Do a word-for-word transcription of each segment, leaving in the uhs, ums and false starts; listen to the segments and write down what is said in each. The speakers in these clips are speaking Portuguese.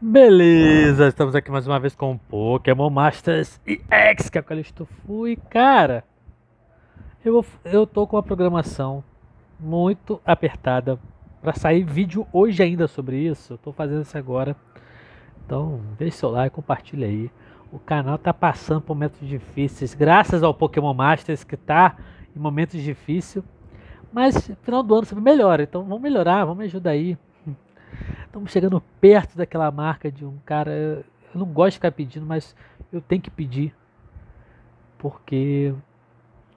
Beleza, estamos aqui mais uma vez com o Pokémon Masters E X, que é o que eu fui, cara. Eu, eu tô com uma programação muito apertada para sair vídeo hoje ainda sobre isso. Eu tô fazendo isso agora. Então, deixa seu like, compartilha aí. O canal tá passando por momentos difíceis, graças ao Pokémon Masters, que tá em momentos difíceis. Mas final do ano sempre melhora, então vamos melhorar, vamos me ajudar aí. Estamos chegando perto daquela marca de um cara. Eu não gosto de ficar pedindo, mas eu tenho que pedir. Porque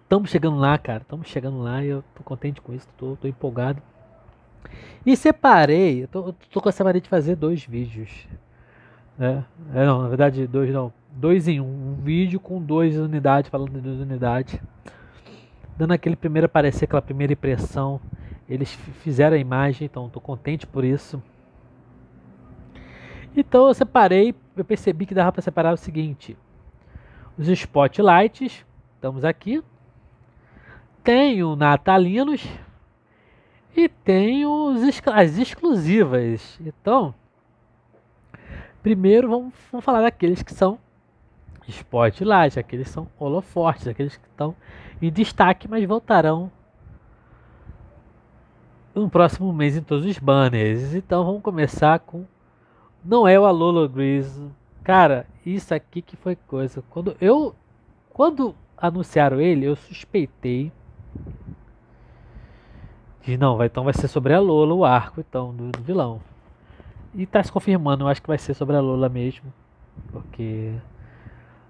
estamos chegando lá, cara. Estamos chegando lá e eu tô contente com isso. Tô, tô empolgado. E separei. Eu tô, eu tô com essa mania de fazer dois vídeos. Né? É, não, na verdade, dois não. Dois em um. Um vídeo com duas unidades, falando de duas unidades. Dando aquele primeiro aparecer, aquela primeira impressão. Eles fizeram a imagem, então estou contente por isso. Então eu separei, eu percebi que dava para separar o seguinte. Os spotlights, estamos aqui. Tenho natalinos. E tenho as exclusivas. Então, primeiro vamos, vamos falar daqueles que são spotlights. Aqueles que são holofortes, aqueles que estão em destaque, mas voltarão no próximo mês em todos os banners. Então vamos começar com... Não é o Alolan Grimsley. Cara, isso aqui que foi coisa. Quando eu... Quando anunciaram ele, eu suspeitei. Diz, não, então vai ser sobre a Alolan o arco, então, do, do vilão. E tá se confirmando, eu acho que vai ser sobre a Alolan mesmo. Porque...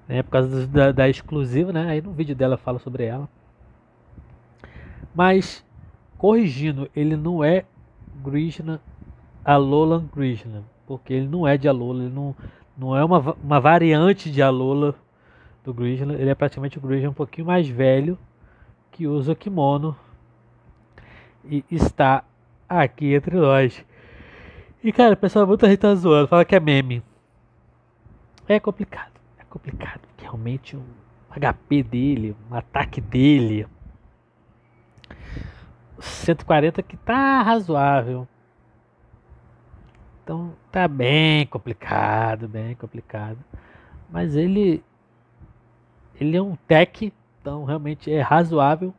Né, por causa do, da, da exclusiva, né? Aí no vídeo dela eu falo sobre ela. Mas... Corrigindo, ele não é Grimsley, Alolan Grimsley, porque ele não é de Alolan, ele não, não é uma, uma variante de Alolan do Grimsley, ele é praticamente o Grimsley um pouquinho mais velho, que usa o kimono e está aqui entre nós. E cara, o pessoal muita gente tá zoando, fala que é meme. É complicado, é complicado, porque realmente um H P dele, um ataque dele... cento e quarenta que tá razoável, então tá bem complicado, bem complicado, mas ele ele é um tech, então realmente é razoável.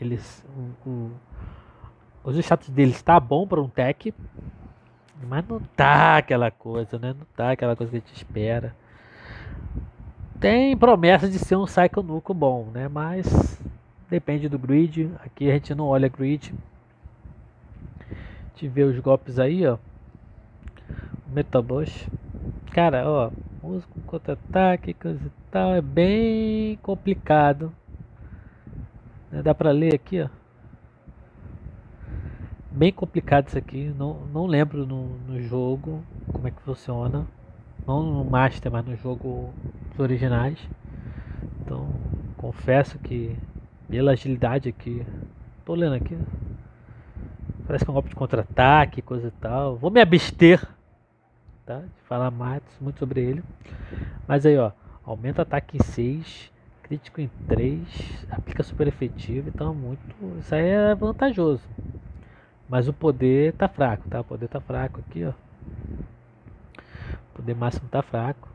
Eles o, o, os status dele está bom para um tech, mas não tá aquela coisa, né? Não tá aquela coisa que a gente espera. Tem promessa de ser um Cyclonuco bom, né? Mas depende do grid, aqui a gente não olha grid. A gente vê os golpes aí, ó. Metabush. Cara, ó, músico, contra-ataque, coisa e tal, é bem complicado. Dá pra ler aqui, ó. Bem complicado isso aqui, não, não lembro no, no jogo como é que funciona. Não no Master, mas no jogo dos originais. Então, confesso que... Pela agilidade aqui, tô lendo aqui, parece que é um golpe de contra-ataque, coisa e tal. Vou me abster, tá? De falar mais muito sobre ele. Mas aí, ó, aumenta ataque em seis, crítico em três, aplica super efetivo, então muito, isso aí é vantajoso. Mas o poder tá fraco, tá? O poder tá fraco aqui, ó. O poder máximo tá fraco,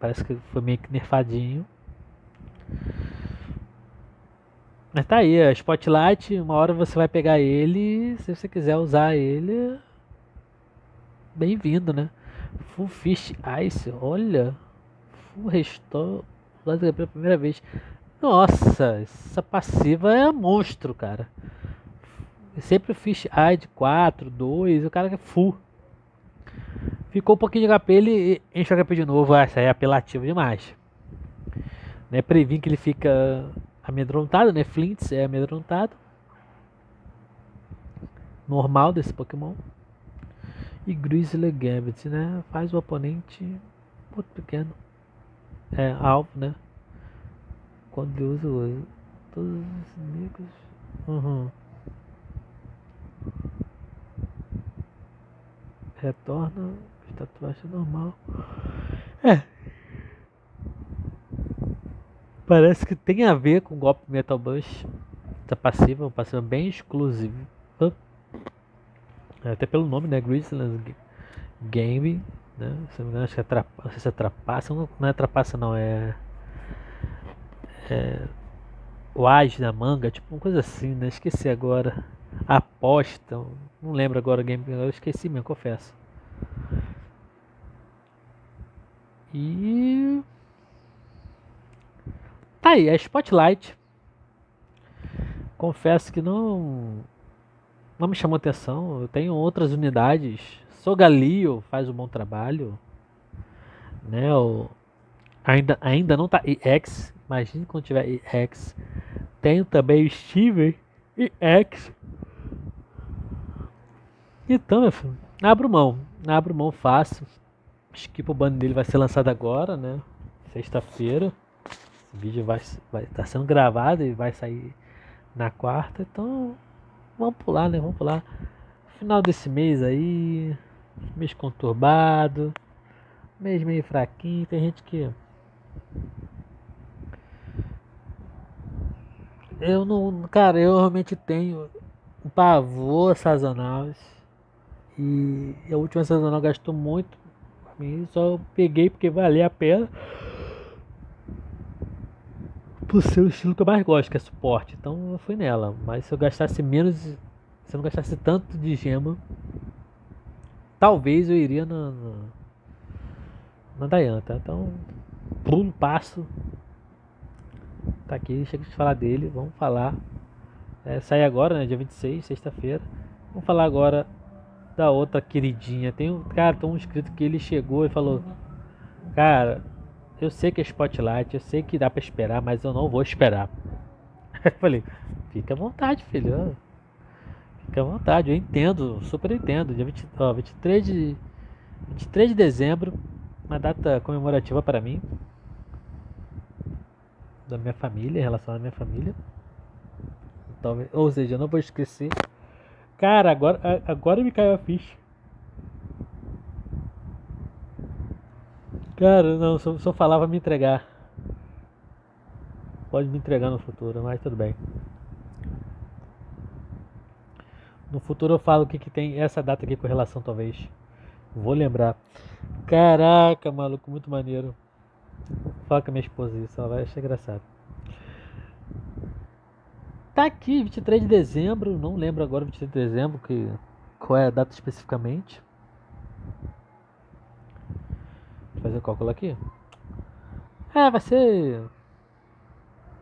parece que foi meio que nerfadinho. Mas tá aí, a Spotlight, uma hora você vai pegar ele, se você quiser usar ele, bem-vindo, né? Full Fish Ice, olha, Full Restore, pela primeira vez. Nossa, essa passiva é monstro, cara. Sempre o Fish Ice de quatro, dois, o cara que é full. Ficou um pouquinho de H P, ele enche o H P de novo, essa é apelativo demais. Né, previm que ele fica... amedrontado, né? Flint é amedrontado. Normal desse Pokémon. E Grizzly Gambit, né? Faz o oponente muito pequeno. É, alvo, né? Quando ele usa o... todos os inimigos. Uhum. Retorna. Tatuagem normal. É. Parece que tem a ver com o golpe Metal Bush. Essa passiva, uma passiva bem exclusiva. Até pelo nome, né? Grizzly Gambit. né? Se não me engano, acho que é tra... não sei se é trapaça, não, não é trapaça não, é... é... o as da manga, tipo uma coisa assim, né? Esqueci agora. Aposta, não lembro agora o game, eu esqueci mesmo, confesso. E... tá aí, a Spotlight. Confesso que não... não me chamou atenção, eu tenho outras unidades. Sogaleo faz um bom trabalho, né? O... ainda, ainda não tá E X, imagina quando tiver E X. Tem também o Steven E X. Então, meu filho, abro mão, abro mão fácil. Acho que o ban dele vai ser lançado agora, né? Sexta-feira. Esse vídeo vai vai tá sendo gravado e vai sair na quarta, então... vamos pular, né? Vamos pular. Final desse mês aí. Mês conturbado. Mês meio fraquinho. Tem gente que... eu não... cara, eu realmente tenho um pavor sazonal. E a última sazonal gastou muito. Só eu peguei porque valia a pena. Por ser o estilo que eu mais gosto, que é suporte, então eu fui nela, mas se eu gastasse menos, se eu não gastasse tanto de gema, talvez eu iria na, na, na Dayanta, então pulo, passo, tá aqui, chega de falar dele, vamos falar, é, sai agora, né, dia vinte e seis, sexta-feira, vamos falar agora da outra queridinha. Tem um cara, tem um inscrito que ele chegou e falou, cara, eu sei que é Spotlight, eu sei que dá pra esperar, mas eu não vou esperar. Eu falei, fica à vontade, filho. Fica à vontade, eu entendo, super entendo. Dia vinte, ó, vinte e três de, vinte e três de dezembro, uma data comemorativa para mim. Da minha família, em relação à minha família. Então, ou seja, eu não vou esquecer. Cara, agora, agora me caiu a ficha. Cara, não, só, só falava me entregar. Pode me entregar no futuro, mas tudo bem. No futuro eu falo o que, que tem essa data aqui com relação, talvez. Vou lembrar. Caraca, maluco, muito maneiro. Fala com a minha esposa isso, ela vai achar engraçado. Tá aqui, vinte e três de dezembro, não lembro agora vinte e três de dezembro, que, qual é a data especificamente. Fazer o cálculo aqui. É, vai ser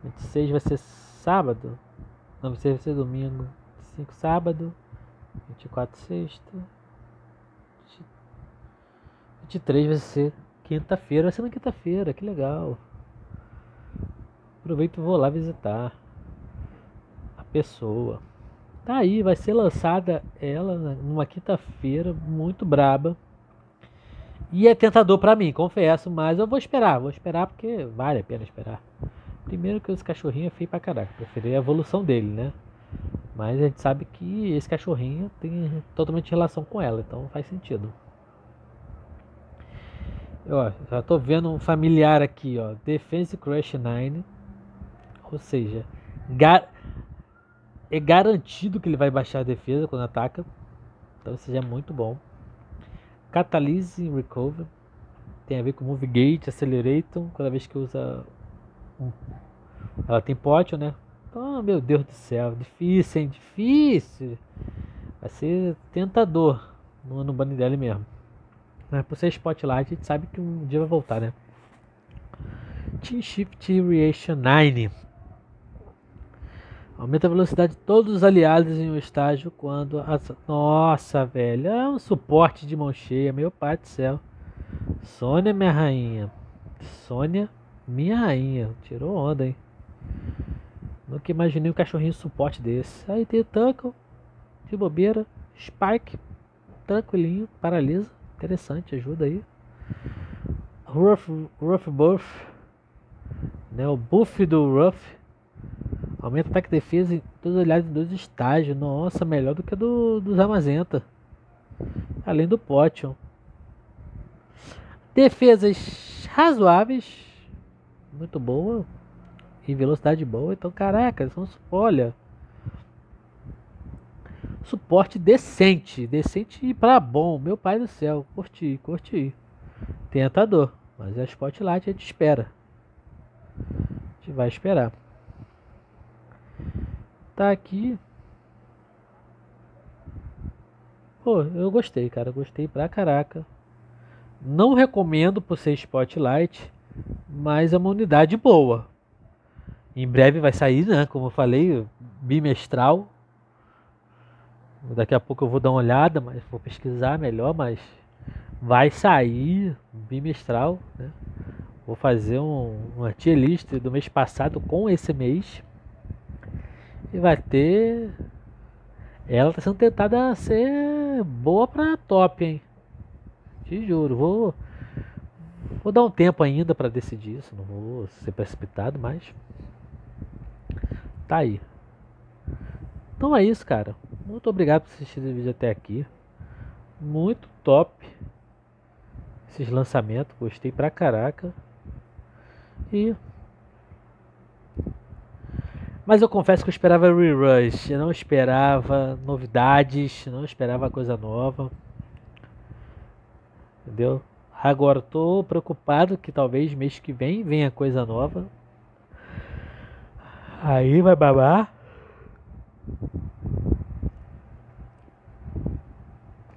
vinte e seis, vai ser sábado. Não, vai ser, vai ser domingo. vinte e cinco sábado, vinte e quatro sexta, vinte e três vai ser quinta-feira. Vai ser na quinta-feira, que legal. Aproveito e vou lá visitar a pessoa. Tá aí, vai ser lançada ela numa quinta-feira muito braba. E é tentador pra mim, confesso, mas eu vou esperar, vou esperar porque vale a pena esperar. Primeiro que esse cachorrinho é feio pra caraca, preferi a evolução dele, né? Mas a gente sabe que esse cachorrinho tem totalmente relação com ela, então faz sentido. Ó, já tô vendo um familiar aqui, ó, Defense Crush nove, ou seja, gar... é garantido que ele vai baixar a defesa quando ataca, então isso já é muito bom. Catalyze e Recover tem a ver com Move Gate, Accelerator, cada vez que usa um, ela tem Potion, né? Oh, meu Deus do céu, difícil, hein? Difícil. Vai ser tentador no, no banner dela mesmo. Mas por ser Spotlight, a gente sabe que um dia vai voltar, né? Team Shift Reaction nove aumenta a velocidade de todos os aliados em um estágio quando... as... nossa, velho. É um suporte de mão cheia. Meu pai do céu. Sônia, minha rainha. Sônia, minha rainha. Tirou onda, hein? Nunca imaginei um cachorrinho de suporte desse. Aí tem Tuckle. De bobeira. Spike. Tranquilinho. Paralisa. Interessante. Ajuda aí. Ruff, Ruff Buff. Né? O buff do Ruff. Aumenta ataque e defesa em todos os aliados em dois estágios. Nossa, melhor do que a do, dos Amazenta. Além do Potion. Defesas razoáveis. Muito boa. E velocidade boa. Então, caraca, são, olha. Suporte decente. Decente e pra bom. Meu pai do céu. Curti, curti. tentador, mas a Spotlight a gente espera. A gente vai esperar. Tá aqui. Pô, eu gostei, cara. Gostei pra caraca. Não recomendo por ser Spotlight, mas é uma unidade boa. Em breve vai sair, né? Como eu falei, bimestral. Daqui a pouco eu vou dar uma olhada, mas vou pesquisar melhor, mas vai sair bimestral, né? Vou fazer um, uma tier list do mês passado com esse mês. E vai ter... Ela tá sendo tentada a ser boa pra top, hein? Te juro, vou... Vou dar um tempo ainda para decidir isso, não vou ser precipitado, mas... Tá aí. Então é isso, cara. Muito obrigado por assistir esse vídeo até aqui. Muito top esses lançamentos. Gostei pra caraca. E... Mas eu confesso que eu esperava rerush. Eu não esperava novidades. Não esperava coisa nova. Entendeu? Agora tô preocupado que talvez mês que vem venha coisa nova. Aí vai babar.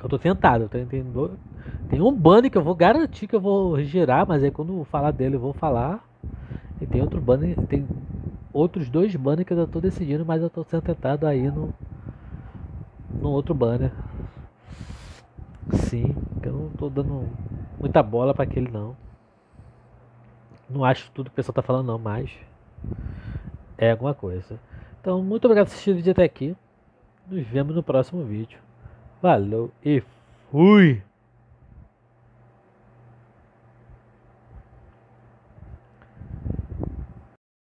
Eu tô tentado, eu tô entendendo. Tem um banner que eu vou garantir que eu vou girar, mas aí quando eu falar dele eu vou falar. E tem outro banner, tem outros dois banners que eu já tô decidindo, mas eu tô sendo tentado aí no, no outro banner. Sim, eu não tô dando muita bola para aquele não. Não acho tudo que o pessoal tá falando não, mas é alguma coisa. Então, muito obrigado por assistir o vídeo até aqui. Nos vemos no próximo vídeo. Valeu e fui!